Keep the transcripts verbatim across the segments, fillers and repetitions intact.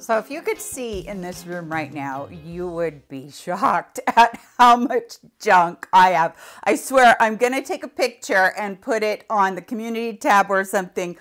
So if you could see in this room right now, you would be shocked at how much junk I have. I swear, I'm going to take a picture and put it on the community tab or something.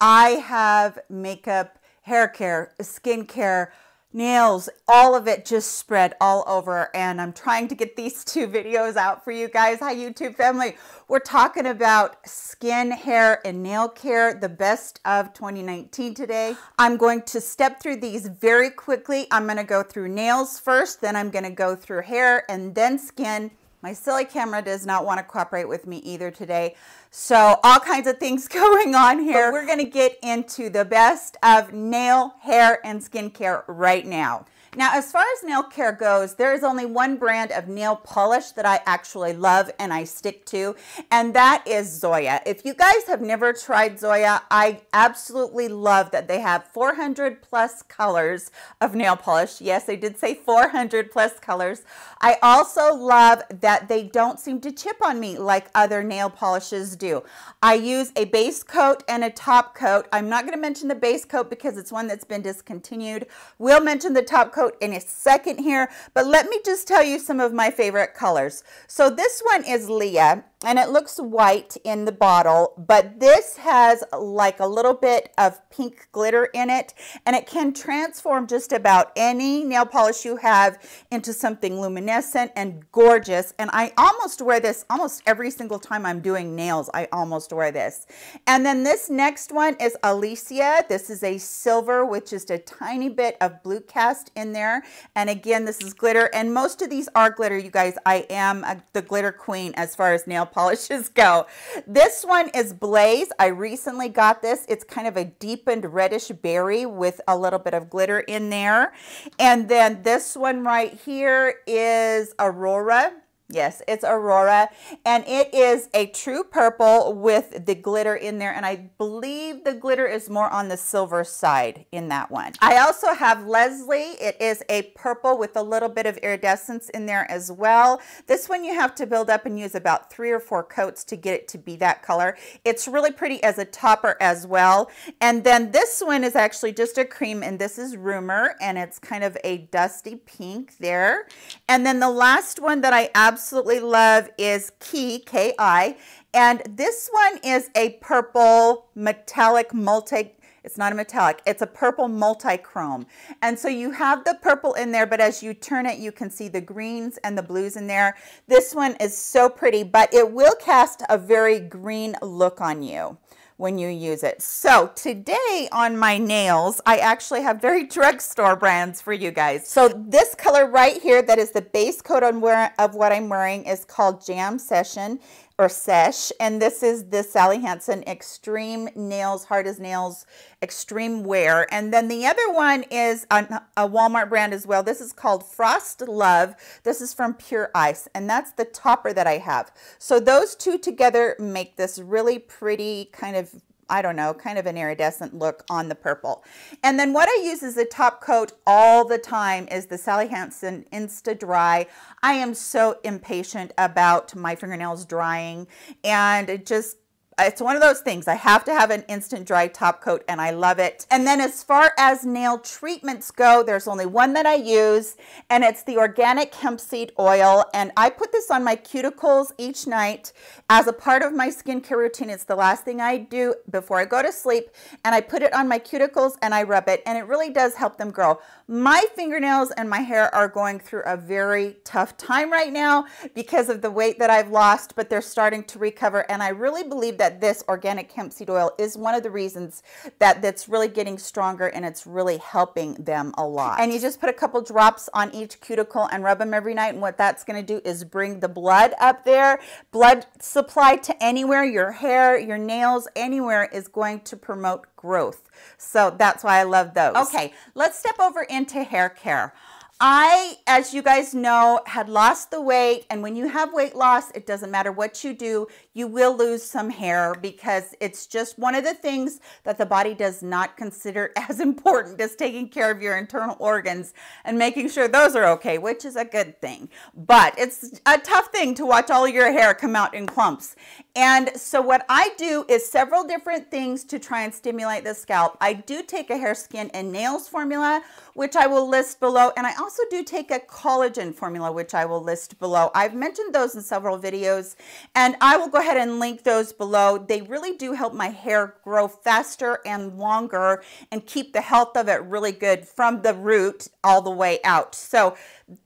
I have makeup, hair care, skincare, nails, all of it just spread all over. And I'm trying to get these two videos out for you guys. Hi, YouTube family. We're talking about skin, hair, and nail care, the best of twenty nineteen today. I'm going to step through these very quickly. I'm going to go through nails first, then I'm going to go through hair and then skin. My silly camera does not want to cooperate with me either today. So all kinds of things going on here. But we're going to get into the best of nail, hair, and skincare right now. Now, as far as nail care goes, there is only one brand of nail polish that I actually love and I stick to, and that is Zoya. If you guys have never tried Zoya, I absolutely love that they have four hundred plus colors of nail polish. Yes, I did say four hundred plus colors. I also love that they don't seem to chip on me like other nail polishes do. I use a base coat and a top coat. I'm not going to mention the base coat because it's one that's been discontinued. We'll mention the top coat in a second here, but let me just tell you some of my favorite colors. So this one is Leah, and it looks white in the bottle, but this has like a little bit of pink glitter in it, and it can transform just about any nail polish you have into something luminescent and gorgeous. And I almost wear this almost every single time I'm doing nails. I almost wear this. And then this next one is Alicia. This is a silver with just a tiny bit of blue cast in there. And again, this is glitter, and most of these are glitter, you guys. I am a, the glitter queen as far as nail polishes go. This one is Blaze. I recently got this. It's kind of a deepened reddish berry with a little bit of glitter in there. And then this one right here is Aurora. Yes, it's Aurora, and it is a true purple with the glitter in there, and I believe the glitter is more on the silver side in that one. I also have Leslie. It is a purple with a little bit of iridescence in there as well. This one you have to build up and use about three or four coats to get it to be that color. It's really pretty as a topper as well. And then this one is actually just a cream, and this is Rumor, and it's kind of a dusty pink there. And then the last one that I absolutely absolutely love is Ki, K I, and this one is a purple metallic multi, it's not a metallic, it's a purple multi-chrome. And so you have the purple in there, but as you turn it, you can see the greens and the blues in there. This one is so pretty, but it will cast a very green look on you when you use it. So today on my nails, I actually have very drugstore brands for you guys. So this color right here, that is the base coat on where, of what I'm wearing, is called Jam Session or Sesh, and this is the Sally Hansen Extreme Nails, Hard as Nails Extreme Wear. And then the other one is on a Walmart brand as well. This is called Frost Love. This is from Pure Ice, and that's the topper that I have. So those two together make this really pretty kind of, I don't know, kind of an iridescent look on the purple. And then what I use as a top coat all the time is the Sally Hansen Insta Dry. I am so impatient about my fingernails drying, and it just, it's one of those things. I have to have an instant dry top coat, and I love it. And then as far as nail treatments go, there's only one that I use, and it's the organic hemp seed oil. And I put this on my cuticles each night as a part of my skincare routine. It's the last thing I do before I go to sleep, and I put it on my cuticles and I rub it, and it really does help them grow. My fingernails and my hair are going through a very tough time right now because of the weight that I've lost, but they're starting to recover, and I really believe that that this organic hemp seed oil is one of the reasons that that's really getting stronger, and it's really helping them a lot. And you just put a couple drops on each cuticle and rub them every night, and what that's going to do is bring the blood up there. Blood supply to anywhere, your hair, your nails, anywhere is going to promote growth. So that's why I love those. Okay, let's step over into hair care. I, as you guys know, had lost the weight, and when you have weight loss, it doesn't matter what you do, you will lose some hair because it's just one of the things that the body does not consider as important as taking care of your internal organs and making sure those are okay, which is a good thing. But it's a tough thing to watch all your hair come out in clumps. And so what I do is several different things to try and stimulate the scalp. I do take a hair, skin, and nails formula, which I will list below. And I also do take a collagen formula, which I will list below. I've mentioned those in several videos, and I will go ahead and link those below. They really do help my hair grow faster and longer and keep the health of it really good from the root all the way out. So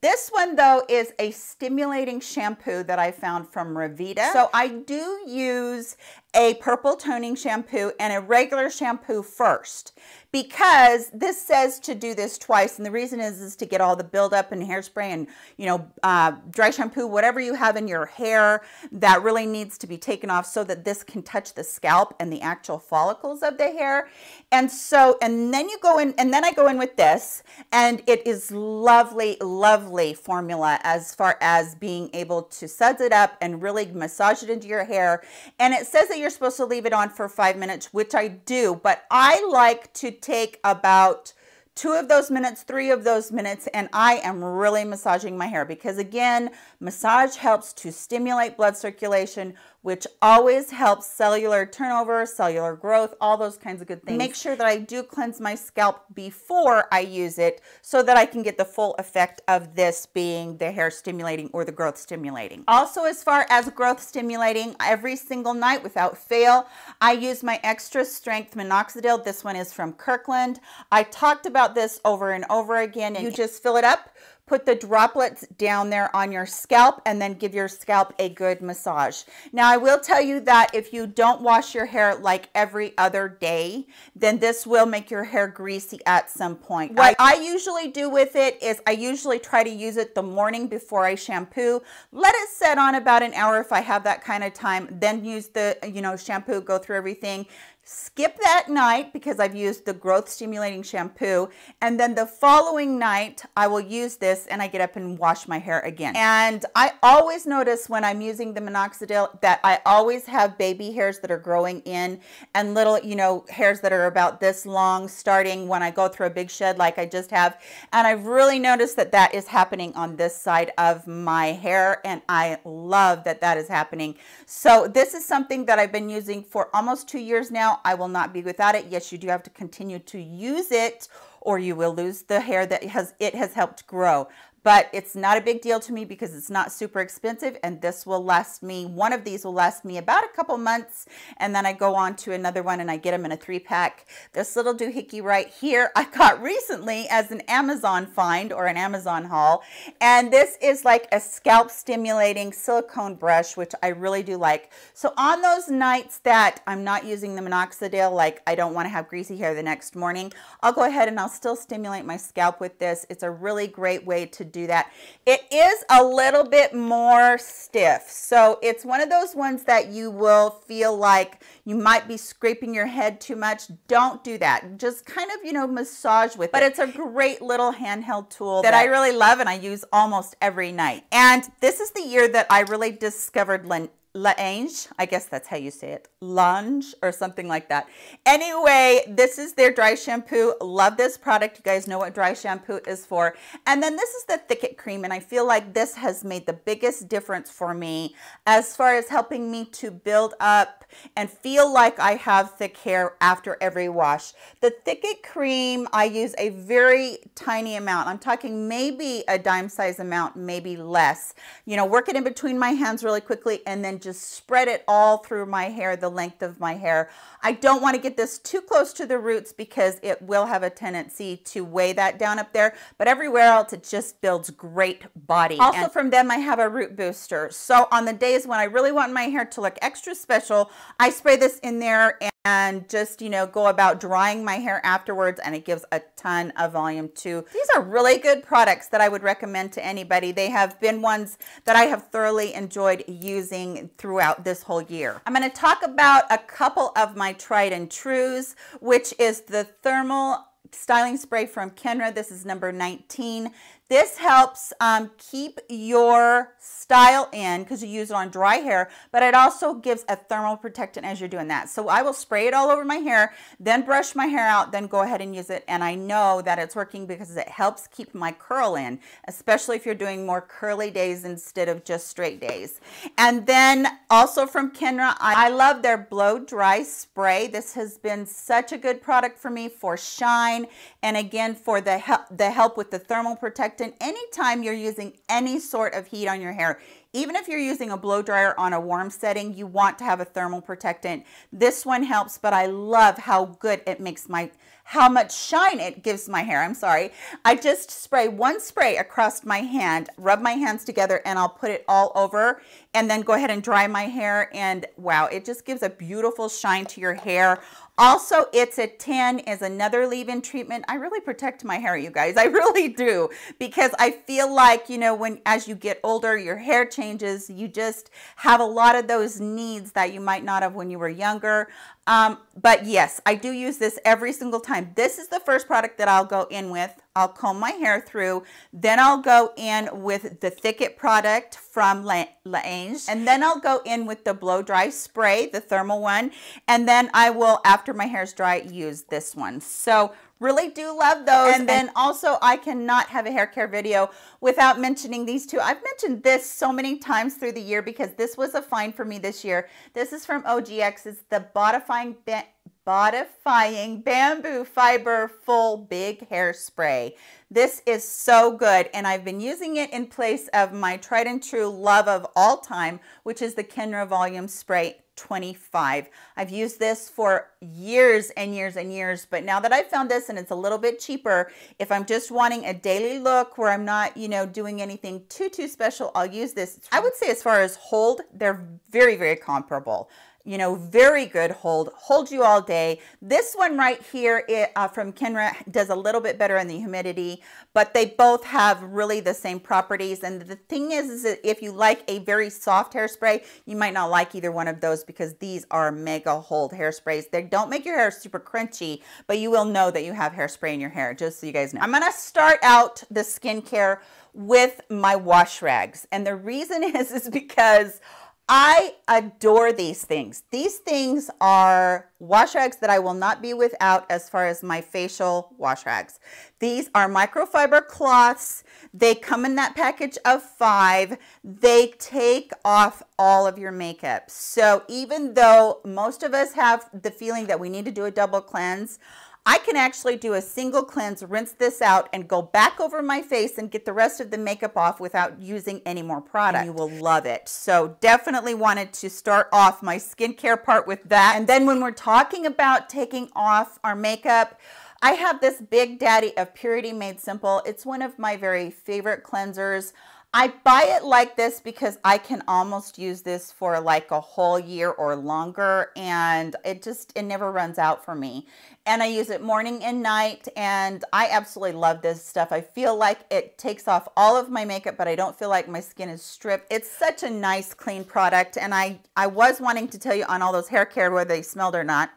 this one, though, is a stimulating shampoo that I found from Revita. So I do use a purple toning shampoo and a regular shampoo first, because this says to do this twice. And the reason is, is to get all the buildup and hairspray and, you know, uh, dry shampoo, whatever you have in your hair that really needs to be taken off, so that this can touch the scalp and the actual follicles of the hair. And so, and then you go in, and then I go in with this, and it is lovely, lovely formula as far as being able to suds it up and really massage it into your hair. And it says that you're supposed to leave it on for five minutes, which I do, but I like to take about two of those minutes, three of those minutes, and I am really massaging my hair, because again, massage helps to stimulate blood circulation, which always helps cellular turnover, cellular growth, all those kinds of good things. Make sure that I do cleanse my scalp before I use it, so that I can get the full effect of this being the hair stimulating or the growth stimulating. Also, as far as growth stimulating, every single night without fail, I use my extra strength minoxidil. This one is from Kirkland. I talked about this over and over again, and you just fill it up, put the droplets down there on your scalp, and then give your scalp a good massage. Now, I will tell you that if you don't wash your hair like every other day, then this will make your hair greasy at some point. What I usually do with it is I usually try to use it the morning before I shampoo. Let it set on about an hour if I have that kind of time, then use the, you know, shampoo, go through everything. Skip that night, because I've used the growth stimulating shampoo, and then the following night I will use this, and I get up and wash my hair again. And I always notice when I'm using the minoxidil that I always have baby hairs that are growing in, and little, you know, hairs that are about this long starting when I go through a big shed like I just have. And I've really noticed that that is happening on this side of my hair, and I love that that is happening. So this is something that I've been using for almost two years now. I will not be without it. Yes, you do have to continue to use it, or you will lose the hair that has it has helped grow. But it's not a big deal to me, because it's not super expensive, and this will last me, one of these will last me about a couple months, and then I go on to another one, and I get them in a three pack. This little doohickey right here I got recently as an Amazon find or an Amazon haul, and this is like a scalp stimulating silicone brush, which I really do like. So on those nights that I'm not using the minoxidil, like I don't want to have greasy hair the next morning, I'll go ahead and I'll still stimulate my scalp with this. It's a really great way to do do that. It is a little bit more stiff, so it's one of those ones that you will feel like you might be scraping your head too much. Don't do that. Just kind of, you know, massage with it. But it's a great little handheld tool that, that I really love, and I use almost every night. And this is the year that I really discovered L'ange. L'ange, I guess that's how you say it, L'ange or something like that. Anyway, this is their dry shampoo. Love this product. You guys know what dry shampoo is for. And then this is the Thicket Cream, and I feel like this has made the biggest difference for me as far as helping me to build up and feel like I have thick hair after every wash. The Thicket Cream, I use a very tiny amount. I'm talking maybe a dime size amount, maybe less. You know, work it in between my hands really quickly, and then just spread it all through my hair, the length of my hair. I don't want to get this too close to the roots, because it will have a tendency to weigh that down up there, but everywhere else it just builds great body. Also, and from them I have a root booster. So on the days when I really want my hair to look extra special, I spray this in there and and just, you know, go about drying my hair afterwards, and it gives a ton of volume too. These are really good products that I would recommend to anybody. They have been ones that I have thoroughly enjoyed using throughout this whole year. I'm going to talk about a couple of my tried and trues, which is the Thermal Styling Spray from Kenra. This is number nineteen. This helps um, keep your style in because you use it on dry hair, but it also gives a thermal protectant as you're doing that. So I will spray it all over my hair, then brush my hair out, then go ahead and use it. And I know that it's working because it helps keep my curl in, especially if you're doing more curly days instead of just straight days. And then also from Kenra, I love their blow dry spray. This has been such a good product for me for shine. And again, for the help, the help with the thermal protectant. And anytime you're using any sort of heat on your hair, even if you're using a blow dryer on a warm setting, you want to have a thermal protectant. This one helps, but I love how good it makes my, how much shine it gives my hair. I'm sorry. I just spray one spray across my hand, rub my hands together, and I'll put it all over and then go ahead and dry my hair. And wow, it just gives a beautiful shine to your hair. Also, It's a ten is another leave-in treatment. I really protect my hair, you guys. I really do, because I feel like, you know, when as you get older, your hair changes, you just have a lot of those needs that you might not have when you were younger. Um, but yes, I do use this every single time. This is the first product that I'll go in with. I'll comb my hair through, then I'll go in with the Thicket product from L'ange, and then I'll go in with the blow dry spray, the thermal one, and then I will, after my hair's dry, use this one. So really do love those. And then also, I cannot have a hair care video without mentioning these two. I've mentioned this so many times through the year because this was a find for me this year. This is from O G X. It's the Bodifying Bent Bodifying Bamboo Fiber Full Big Hair Spray. This is so good, and I've been using it in place of my tried and true love of all time, which is the Kenra Volume Spray twenty-five. I've used this for years and years and years, but now that I've found this and it's a little bit cheaper, if I'm just wanting a daily look where I'm not, you know, doing anything too, too special, I'll use this. I would say as far as hold, they're very, very comparable. You know, very good hold, hold you all day. This one right here it, uh, from Kenra does a little bit better in the humidity, but they both have really the same properties. And the thing is, is that if you like a very soft hairspray, you might not like either one of those because these are mega hold hairsprays. They don't make your hair super crunchy, but you will know that you have hairspray in your hair, just so you guys know. I'm gonna start out the skincare with my wash rags. And the reason is, is because I adore these things. These things are wash rags that I will not be without as far as my facial wash rags. These are microfiber cloths. They come in that package of five. They take off all of your makeup. So even though most of us have the feeling that we need to do a double cleanse, I can actually do a single cleanse, rinse this out, and go back over my face and get the rest of the makeup off without using any more product. And you will love it. So definitely wanted to start off my skincare part with that. And then when we're talking about taking off our makeup, I have this Big Daddy of Purity Made Simple. It's one of my very favorite cleansers. I buy it like this because I can almost use this for like a whole year or longer, and it just, it never runs out for me. And I use it morning and night, and I absolutely love this stuff. I feel like it takes off all of my makeup, but I don't feel like my skin is stripped. It's such a nice, clean product, and I, I was wanting to tell you on all those hair care whether they smelled or not.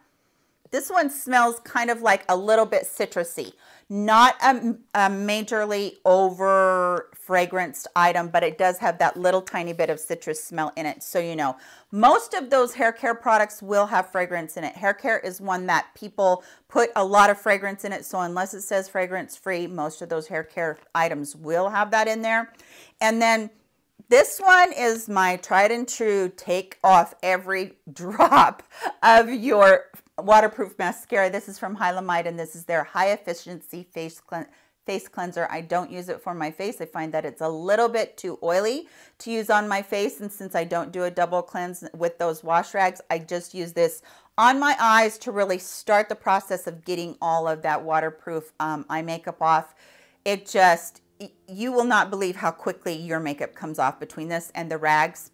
This one smells kind of like a little bit citrusy, not a, a majorly over fragranced item, but it does have that little tiny bit of citrus smell in it. So, you know, most of those hair care products will have fragrance in it. Hair care is one that people put a lot of fragrance in it. So unless it says fragrance free, most of those hair care items will have that in there. And then this one is my tried and true take off every drop of your waterproof mascara. This is from Hylamide, and this is their high efficiency face clean face cleanser. I don't use it for my face. I find that it's a little bit too oily to use on my face, and since I don't do a double cleanse with those wash rags, I just use this on my eyes to really start the process of getting all of that waterproof um, eye makeup off. It just, you will not believe how quickly your makeup comes off between this and the rags.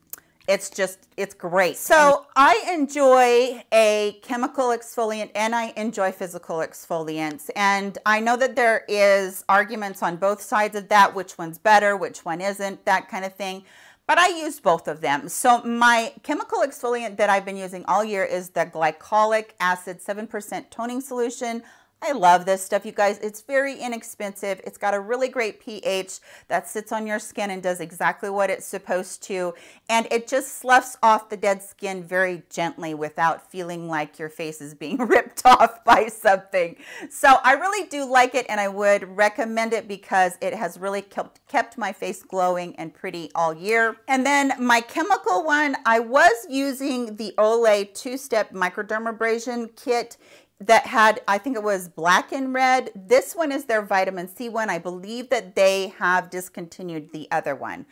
It's just, it's great. So I enjoy a chemical exfoliant and I enjoy physical exfoliants. And I know that there is arguments on both sides of that, which one's better, which one isn't, that kind of thing. But I use both of them. So my chemical exfoliant that I've been using all year is the glycolic acid seven percent toning solution. I love this stuff, you guys. It's very inexpensive. It's got a really great pH that sits on your skin and does exactly what it's supposed to. And it just sloughs off the dead skin very gently without feeling like your face is being ripped off by something. So I really do like it, and I would recommend it because it has really kept, kept my face glowing and pretty all year. And then my chemical one, I was using the Olay two-step microdermabrasion kit that had, I think it was black and red. This one is their vitamin C one. I believe that they have discontinued the other one.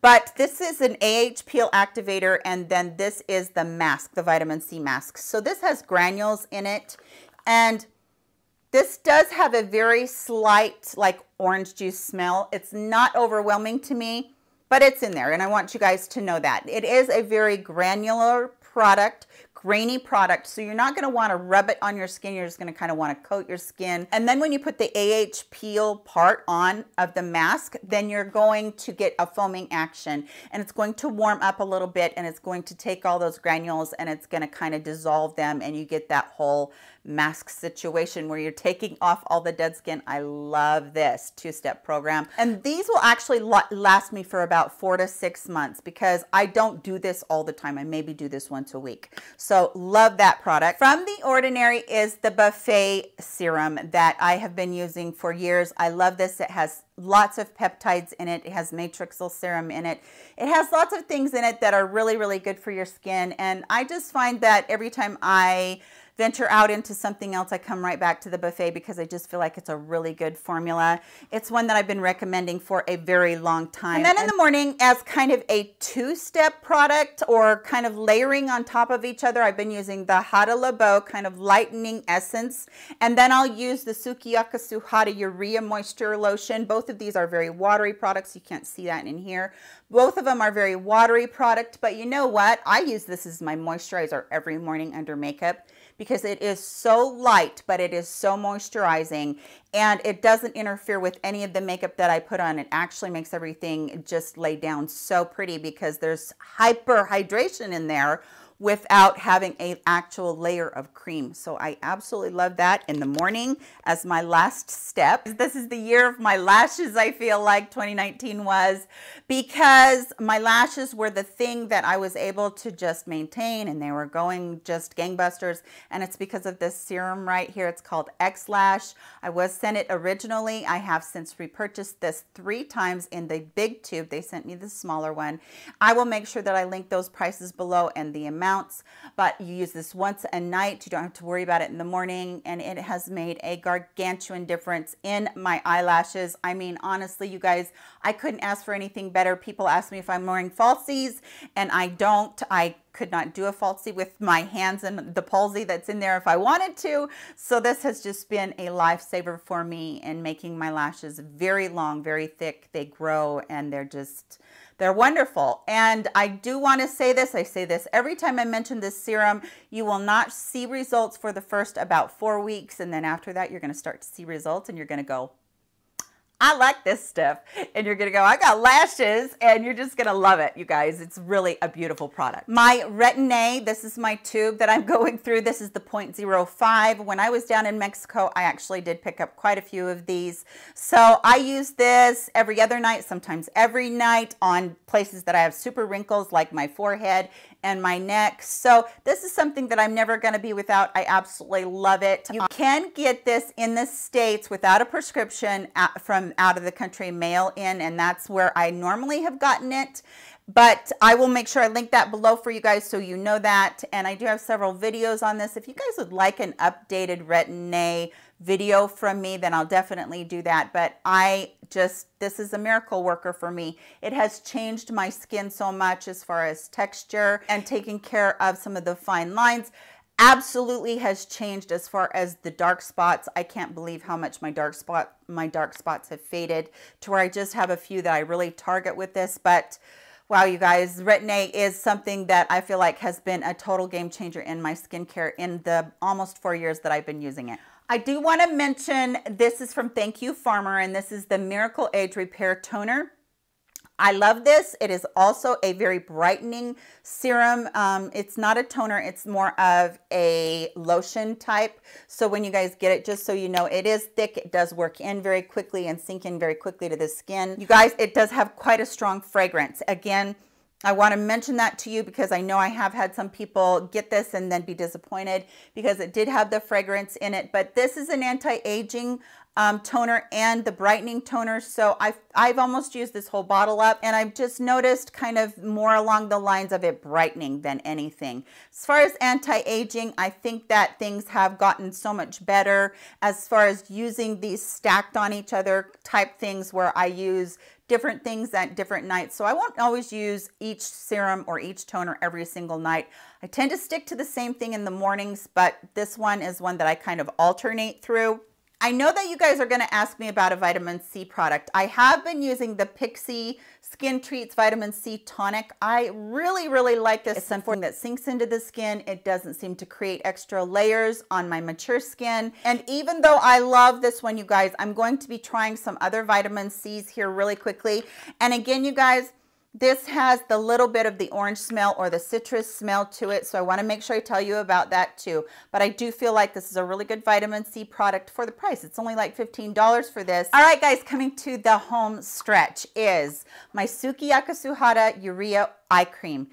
But this is an A H peel activator, and then this is the mask, the vitamin C mask. So this has granules in it, and this does have a very slight like orange juice smell. It's not overwhelming to me, but it's in there, and I want you guys to know that. It is a very granular product, grainy product, so you're not going to want to rub it on your skin. You're just going to kind of want to coat your skin. And then when you put the A H peel part on of the mask, then you're going to get a foaming action, and it's going to warm up a little bit, and it's going to take all those granules, and it's going to kind of dissolve them, and you get that whole mask situation where you're taking off all the dead skin. I love this two-step program, and these will actually last me for about four to six months because I don't do this all the time. I maybe do this once a week. So love that product. From The Ordinary is the Buffet Serum that I have been using for years. I love this. It has lots of peptides in it. It has matrixyl serum in it. It has lots of things in it that are really, really good for your skin. And I just find that every time I venture out into something else, I come right back to the Buffet because I just feel like it's a really good formula. It's one that I've been recommending for a very long time. And then in the morning, as kind of a two-step product or kind of layering on top of each other, I've been using the Hada Labo kind of lightening essence. And then I'll use the Sukiyaku Suhada Urea Moisture Lotion. Both of these are very watery products. You can't see that in here. Both of them are very watery product, but you know what? I use this as my moisturizer every morning under makeup, because it is so light, but it is so moisturizing, and it doesn't interfere with any of the makeup that I put on. It actually makes everything just lay down so pretty because there's hyperhydration in there without having an actual layer of cream. So I absolutely love that in the morning as my last step. This is the year of my lashes, I feel like twenty nineteen was, because my lashes were the thing that I was able to just maintain, and they were going just gangbusters. And it's because of this serum right here. It's called X Lash. I was sent it originally. I have since repurchased this three times in the big tube. They sent me the smaller one. I will make sure that I link those prices below and the amount. But you use this once a night. You don't have to worry about it in the morning, and it has made a gargantuan difference in my eyelashes. I mean, honestly, you guys, I couldn't ask for anything better. People ask me if I'm wearing falsies, and I don't. I could not do a falsie with my hands and the palsy that's in there if I wanted to. So this has just been a lifesaver for me in making my lashes very long, very thick. They grow, and they're just... they're wonderful. And I do want to say this. I say this every time I mention this serum. You will not see results for the first about four weeks. And then after that, you're going to start to see results, and you're going to go, I like this stuff. And you're going to go, I got lashes, and you're just going to love it, you guys. It's really a beautiful product. My Retin-A, this is my tube that I'm going through. This is the point zero five. When I was down in Mexico, I actually did pick up quite a few of these. So I use this every other night, sometimes every night, on places that I have super wrinkles like my forehead and my neck. So this is something that I'm never going to be without. I absolutely love it. You can get this in the States without a prescription at, from out of the country, mail in, and that's where I normally have gotten it. But I will make sure I link that below for you guys so you know that. And I do have several videos on this. If you guys would like an updated Retin-A video from me, then I'll definitely do that. But I just, this is a miracle worker for me. It has changed my skin so much as far as texture and taking care of some of the fine lines. Absolutely has changed as far as the dark spots. I can't believe how much my dark spot, my dark spots have faded to where I just have a few that I really target with this. But wow, you guys, Retin-A is something that I feel like has been a total game changer in my skincare in the almost four years that I've been using it. I do want to mention, this is from Thank You Farmer, and this is the Miracle Age Repair Toner. I love this. It is also a very brightening serum. Um, it's not a toner. It's more of a lotion type. So when you guys get it, just so you know, it is thick. It does work in very quickly and sink in very quickly to the skin. You guys, it does have quite a strong fragrance. Again, I want to mention that to you because I know I have had some people get this and then be disappointed because it did have the fragrance in it. But this is an anti-aging um, toner and the brightening toner. So I've, I've almost used this whole bottle up, and I've just noticed kind of more along the lines of it brightening than anything. As far as anti-aging, I think that things have gotten so much better as far as using these stacked on each other type things where I use different things at different nights. So I won't always use each serum or each toner every single night. I tend to stick to the same thing in the mornings, but this one is one that I kind of alternate through. I know that you guys are gonna ask me about a vitamin C product. I have been using the Pixi Skin Treats Vitamin C Tonic. I really, really like this. It's something that sinks into the skin. It doesn't seem to create extra layers on my mature skin. And even though I love this one, you guys, I'm going to be trying some other vitamin C's here really quickly. And again, you guys, this has the little bit of the orange smell or the citrus smell to it, so I want to make sure I tell you about that too. But I do feel like this is a really good vitamin C product for the price. It's only like fifteen dollars for this. All right, guys, coming to the home stretch is my Sukiyaku Suhada Urea Eye Cream.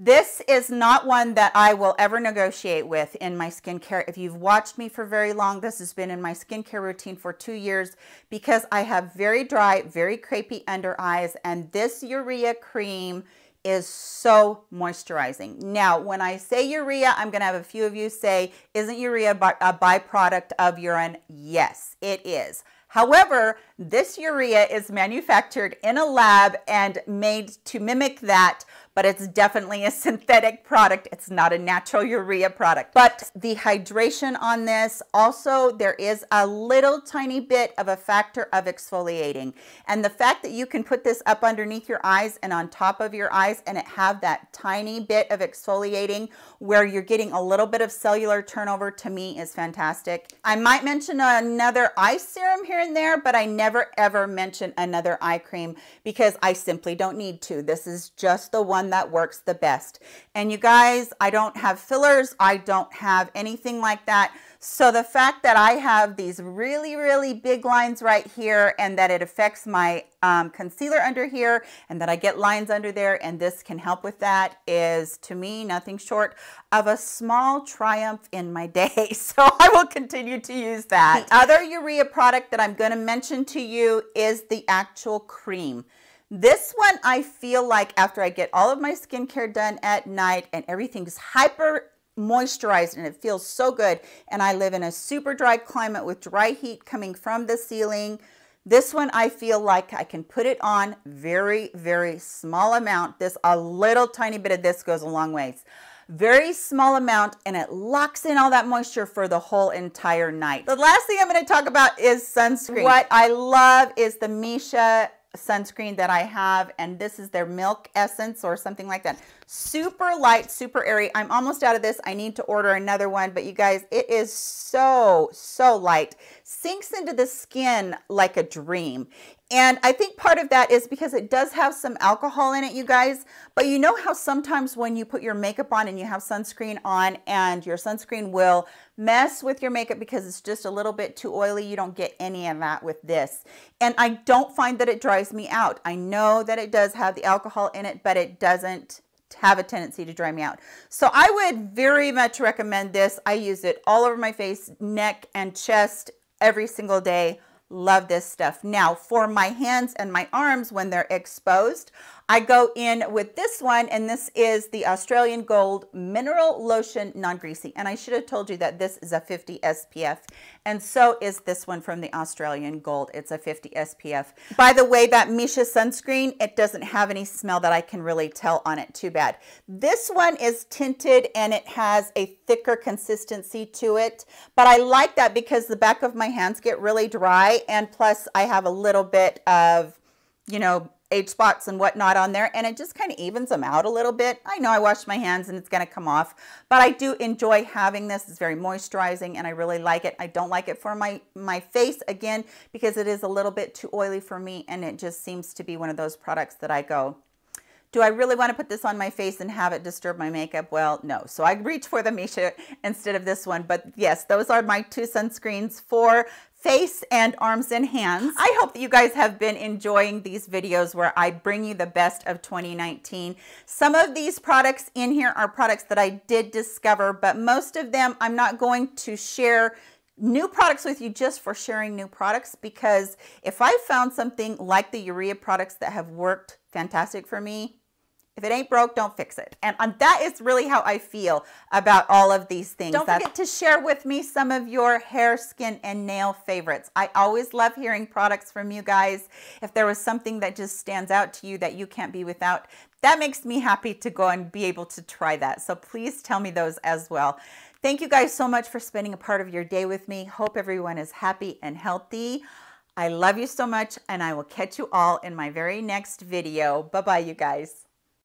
This is not one that I will ever negotiate with in my skincare. If you've watched me for very long, this has been in my skincare routine for two years because I have very dry, very crepey under eyes, and this urea cream is so moisturizing. Now, when I say urea, I'm gonna have a few of you say, isn't urea a byproduct of urine? Yes, it is. However, this urea is manufactured in a lab and made to mimic that, but it's definitely a synthetic product. It's not a natural urea product. But the hydration on this, also there is a little tiny bit of a factor of exfoliating. And the fact that you can put this up underneath your eyes and on top of your eyes and it have that tiny bit of exfoliating where you're getting a little bit of cellular turnover, to me is fantastic. I might mention another eye serum here and there, but I never ever mention another eye cream because I simply don't need to. This is just the one that works the best. And you guys, I don't have fillers, I don't have anything like that. So the fact that I have these really, really big lines right here and that it affects my um, concealer under here and that I get lines under there and this can help with that is, to me, nothing short of a small triumph in my day. So I will continue to use that. The other urea product that I'm going to mention to you is the actual cream. This one, I feel like after I get all of my skincare done at night and everything's hyper moisturized and it feels so good, and I live in a super dry climate with dry heat coming from the ceiling, this one I feel like I can put it on very, very small amount. This, a little tiny bit of this goes a long ways. Very small amount, and it locks in all that moisture for the whole entire night. The last thing I'm going to talk about is sunscreen. What I love is the Misha sunscreen that I have, and this is their milk essence or something like that. Super light, super airy. I'm almost out of this. I need to order another one, but you guys, it is so, so light. Sinks into the skin like a dream. And I think part of that is because it does have some alcohol in it, you guys, but you know how sometimes when you put your makeup on and you have sunscreen on and your sunscreen will mess with your makeup because it's just a little bit too oily, you don't get any of that with this. And I don't find that it dries me out. I know that it does have the alcohol in it, but it doesn't have a tendency to dry me out. So I would very much recommend this. I use it all over my face, neck, and chest every single day. Love this stuff. Now for my hands and my arms when they're exposed, I go in with this one, and this is the Australian Gold Mineral Lotion Non-Greasy. And I should have told you that this is a fifty S P F, and so is this one from the Australian Gold. It's a fifty S P F. By the way, that Misha sunscreen, it doesn't have any smell that I can really tell on it. Too bad. This one is tinted and it has a thicker consistency to it, but I like that because the back of my hands get really dry. And plus I have a little bit of, you know, age spots and whatnot on there, and it just kind of evens them out a little bit. I know I washed my hands and it's going to come off, but I do enjoy having this. It's very moisturizing and I really like it. I don't like it for my my face again because it is a little bit too oily for me, and it just seems to be one of those products that I go, do I really want to put this on my face and have it disturb my makeup? Well, no. So I reach for the Misha instead of this one. But yes, those are my two sunscreens for face and arms and hands. I hope that you guys have been enjoying these videos where I bring you the best of twenty nineteen. Some of these products in here are products that I did discover, but most of them I'm not going to share new products with you just for sharing new products, because if I found something like the urea products that have worked fantastic for me, if it ain't broke, don't fix it. And um, that is really how I feel about all of these things. Don't forget to share with me some of your hair, skin, and nail favorites. I always love hearing products from you guys. If there was something that just stands out to you that you can't be without, that makes me happy to go and be able to try that. So please tell me those as well. Thank you guys so much for spending a part of your day with me. Hope everyone is happy and healthy. I love you so much, and I will catch you all in my very next video. Bye-bye, you guys.